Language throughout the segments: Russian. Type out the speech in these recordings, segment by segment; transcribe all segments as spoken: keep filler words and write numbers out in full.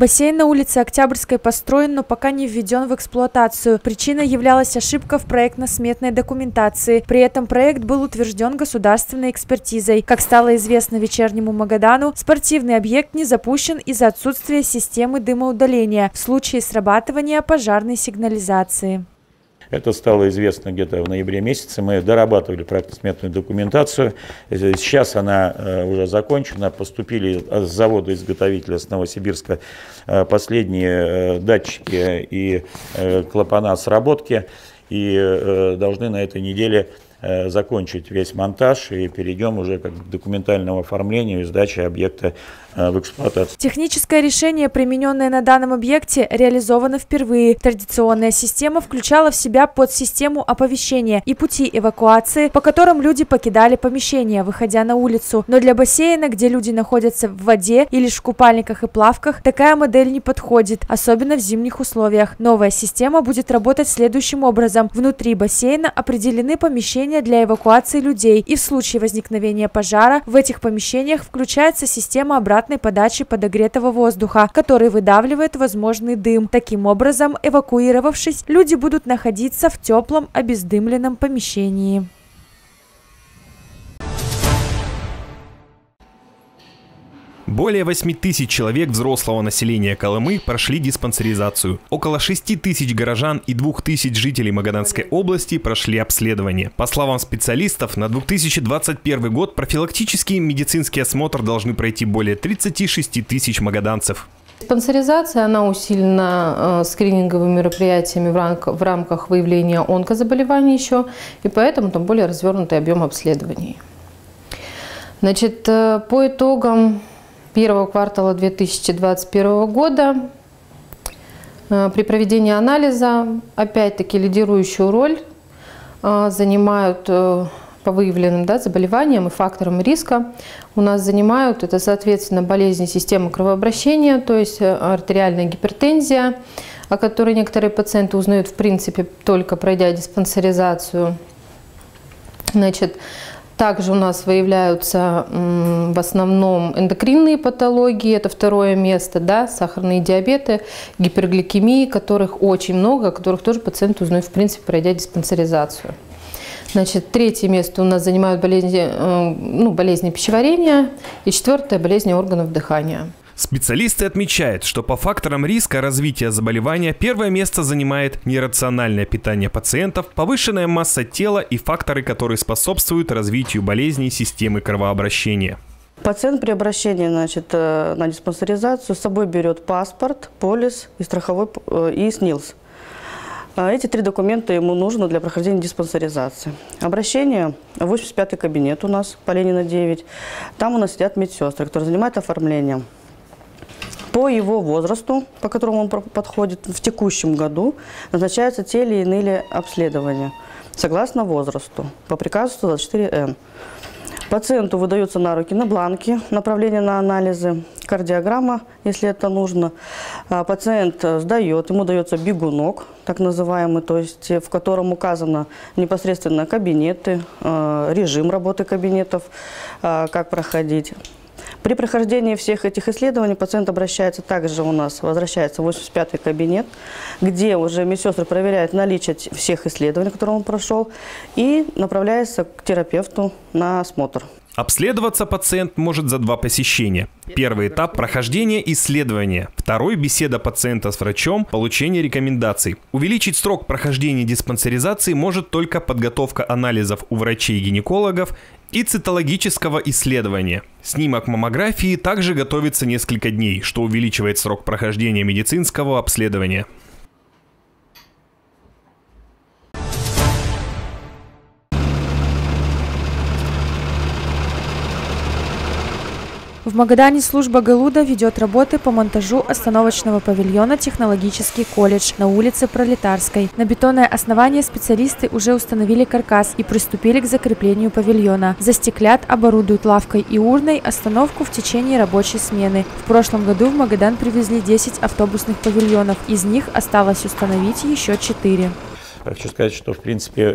Бассейн на улице Октябрьской построен, но пока не введен в эксплуатацию. Причиной являлась ошибка в проектно-сметной документации. При этом проект был утвержден государственной экспертизой. Как стало известно Вечернему Магадану, спортивный объект не запущен из-за отсутствия системы дымоудаления в случае срабатывания пожарной сигнализации. Это стало известно где-то в ноябре месяце. Мы дорабатывали проектно-сметную документацию. Сейчас она уже закончена. Поступили с завода-изготовителя с Новосибирска последние датчики и клапана сработки. И должны на этой неделе закончить весь монтаж и перейдем уже как к документальному оформлению и сдаче объекта в эксплуатацию. Техническое решение, примененное на данном объекте, реализовано впервые. Традиционная система включала в себя подсистему оповещения и пути эвакуации, по которым люди покидали помещение, выходя на улицу. Но для бассейна, где люди находятся в воде и лишь в купальниках и плавках, такая модель не подходит, особенно в зимних условиях. Новая система будет работать следующим образом. Внутри бассейна определены помещения для эвакуации людей, и в случае возникновения пожара в этих помещениях включается система обратной подачи подогретого воздуха, который выдавливает возможный дым. Таким образом, эвакуировавшись, люди будут находиться в теплом, обездымленном помещении. Более восьми тысяч человек взрослого населения Колымы прошли диспансеризацию. Около шести тысяч горожан и двух тысяч жителей Магаданской области прошли обследование. По словам специалистов, на две тысячи двадцать первый год профилактический медицинский осмотр должны пройти более тридцати шести тысяч магаданцев. Диспансеризация, она усилена э, скрининговыми мероприятиями в, ранк, в рамках выявления онкозаболеваний еще, и поэтому там более развернутый объем обследований. Значит, э, по итогам первого квартала две тысячи двадцать первого года при проведении анализа опять-таки лидирующую роль занимают по выявленным да, заболеваниям и факторам риска. У нас занимают это, соответственно, болезни системы кровообращения, то есть артериальная гипертензия, о которой некоторые пациенты узнают в принципе только пройдя диспансеризацию. Значит, также у нас выявляются в основном эндокринные патологии, это второе место, да, сахарные диабеты, гипергликемии, которых очень много, о которых тоже пациенты узнают, в принципе, пройдя диспансеризацию. Значит, третье место у нас занимают болезни, ну, болезни пищеварения и четвертое – болезни органов дыхания. Специалисты отмечают, что по факторам риска развития заболевания первое место занимает нерациональное питание пациентов, повышенная масса тела и факторы, которые способствуют развитию болезней системы кровообращения. Пациент при обращении, значит, на диспансеризацию с собой берет паспорт, полис и страховой и СНИЛС. Эти три документа ему нужно для прохождения диспансеризации. Обращение в восемьдесят пятый кабинет у нас по Ленина девять. Там у нас сидят медсестры, которые занимаются оформлением. По его возрасту, по которому он подходит, в текущем году назначаются те или иные обследования, согласно возрасту, по приказу сто двадцать четыре Н. Пациенту выдаются на руки на бланки, направление на анализы, кардиограмма, если это нужно. Пациент сдает, ему дается бегунок, так называемый, то есть в котором указано непосредственно кабинеты, режим работы кабинетов, как проходить. При прохождении всех этих исследований пациент обращается также у нас, возвращается в восемьдесят пятый кабинет, где уже медсестры проверяют наличие всех исследований, которые он прошел, и направляется к терапевту на осмотр. Обследоваться пациент может за два посещения. Первый этап – прохождение исследования. Второй – беседа пациента с врачом, получение рекомендаций. Увеличить срок прохождения диспансеризации может только подготовка анализов у врачей и гинекологов и цитологического исследования. Снимок маммографии также готовится несколько дней, что увеличивает срок прохождения медицинского обследования. В Магадане служба «Галуда» ведет работы по монтажу остановочного павильона «Технологический колледж» на улице Пролетарской. На бетонное основание специалисты уже установили каркас и приступили к закреплению павильона. Застеклят, оборудуют лавкой и урной остановку в течение рабочей смены. В прошлом году в Магадан привезли десять автобусных павильонов, из них осталось установить еще четыре. Хочу сказать, что, в принципе,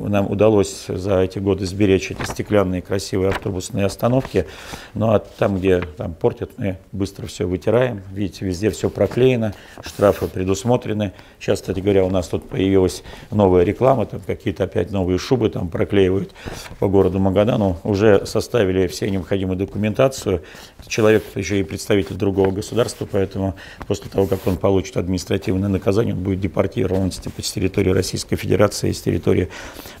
нам удалось за эти годы сберечь эти стеклянные красивые автобусные остановки. Ну а там, где там портят, мы быстро все вытираем. Видите, везде все проклеено, штрафы предусмотрены. Сейчас, кстати говоря, у нас тут появилась новая реклама, там какие-то опять новые шубы там проклеивают по городу Магадану. Уже составили все необходимую документацию. Человек еще и представитель другого государства, поэтому после того, как он получит административное наказание, он будет депортирован с территории Российской Федерации, с территории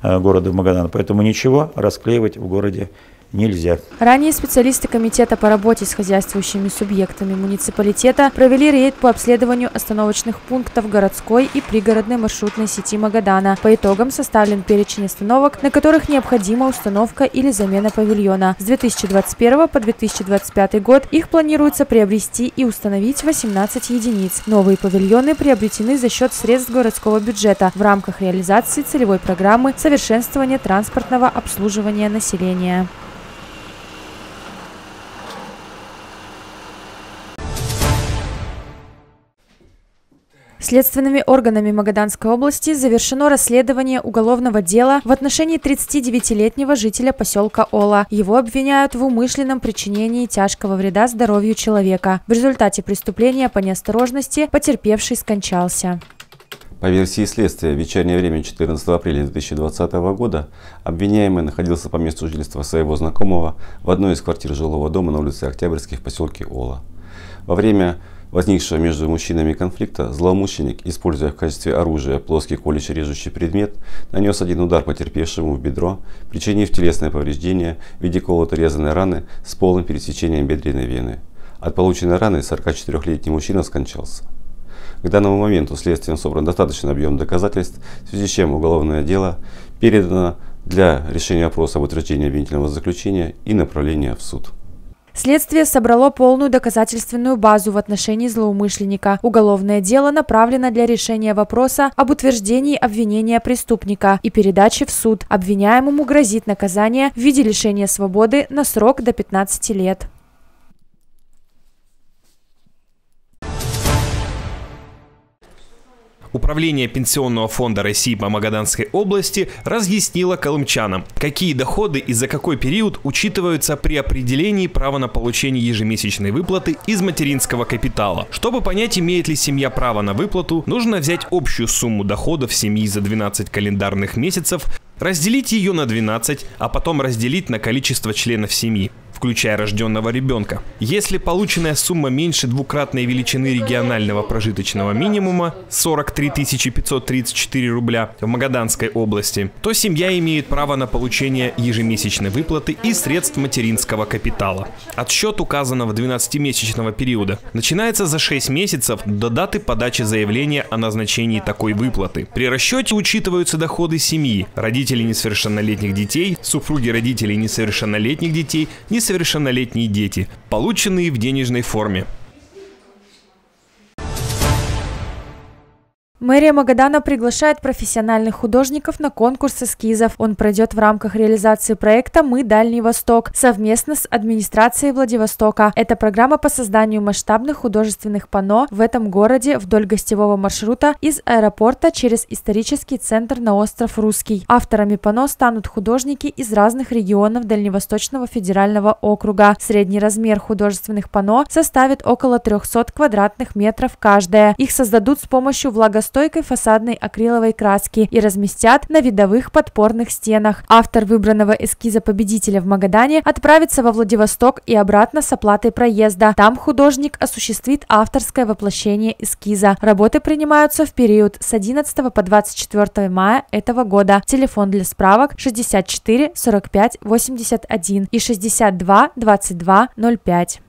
города Магадана. Поэтому ничего расклеивать в городе нельзя. Ранее специалисты комитета по работе с хозяйствующими субъектами муниципалитета провели рейд по обследованию остановочных пунктов городской и пригородной маршрутной сети Магадана. По итогам составлен перечень остановок, на которых необходима установка или замена павильона. С две тысячи двадцать первого по две тысячи двадцать пятый год их планируется приобрести и установить восемнадцать единиц. Новые павильоны приобретены за счет средств городского бюджета в рамках реализации целевой программы совершенствования транспортного обслуживания населения. Следственными органами Магаданской области завершено расследование уголовного дела в отношении тридцатидевятилетнего жителя поселка Ола. Его обвиняют в умышленном причинении тяжкого вреда здоровью человека. В результате преступления по неосторожности потерпевший скончался. По версии следствия, в вечернее время четырнадцатого апреля две тысячи двадцатого года обвиняемый находился по месту жительства своего знакомого в одной из квартир жилого дома на улице Октябрьской в поселке Ола. Во время возникшего между мужчинами конфликта, злоумышленник, используя в качестве оружия плоский колюще-режущий предмет, нанес один удар потерпевшему в бедро, причинив телесное повреждение в виде колото-резаной раны с полным пересечением бедренной вены. От полученной раны сорокачетырёхлетний мужчина скончался. К данному моменту следствием собран достаточный объем доказательств, в связи с чем уголовное дело передано для решения вопроса об утверждении обвинительного заключения и направления в суд. Следствие собрало полную доказательственную базу в отношении злоумышленника. Уголовное дело направлено для решения вопроса об утверждении обвинения преступника и передачи в суд. Обвиняемому грозит наказание в виде лишения свободы на срок до пятнадцати лет. Управление Пенсионного фонда России по Магаданской области разъяснило колымчанам, какие доходы и за какой период учитываются при определении права на получение ежемесячной выплаты из материнского капитала. Чтобы понять, имеет ли семья право на выплату, нужно взять общую сумму доходов семьи за двенадцать календарных месяцев, разделить ее на двенадцать, а потом разделить на количество членов семьи, включая рожденного ребенка. Если полученная сумма меньше двукратной величины регионального прожиточного минимума сорок три тысячи пятьсот тридцать четыре рубля в Магаданской области, то семья имеет право на получение ежемесячной выплаты из средств материнского капитала. Отсчет указанного двенадцатимесячного периода начинается за шесть месяцев до даты подачи заявления о назначении такой выплаты. При расчете учитываются доходы семьи, родителей несовершеннолетних детей, супруги родителей несовершеннолетних детей, не совершеннолетние дети, полученные в денежной форме. Мэрия Магадана приглашает профессиональных художников на конкурс эскизов. Он пройдет в рамках реализации проекта «Мы Дальний Восток» совместно с администрацией Владивостока. Это программа по созданию масштабных художественных панно в этом городе вдоль гостевого маршрута из аэропорта через исторический центр на остров Русский. Авторами панно станут художники из разных регионов Дальневосточного федерального округа. Средний размер художественных панно составит около трёхсот квадратных метров каждое. Их создадут с помощью влагостойкости стойкой фасадной акриловой краски и разместят на видовых подпорных стенах. Автор выбранного эскиза победителя в Магадане отправится во Владивосток и обратно с оплатой проезда. Там художник осуществит авторское воплощение эскиза. Работы принимаются в период с одиннадцатого по двадцать четвёртое мая этого года. Телефон для справок шестьдесят четыре сорок пять восемьдесят один и шестьдесят два двадцать два ноль пять.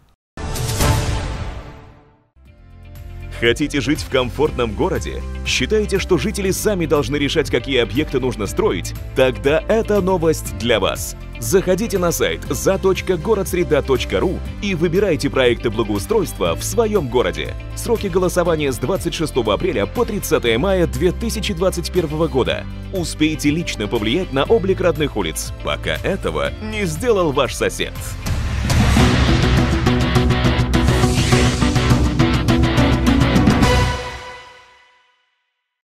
Хотите жить в комфортном городе? Считаете, что жители сами должны решать, какие объекты нужно строить? Тогда это новость для вас. Заходите на сайт за точка город среда точка ру и выбирайте проекты благоустройства в своем городе. Сроки голосования с двадцать шестого апреля по тридцатое мая две тысячи двадцать первого года. Успейте лично повлиять на облик родных улиц, пока этого не сделал ваш сосед.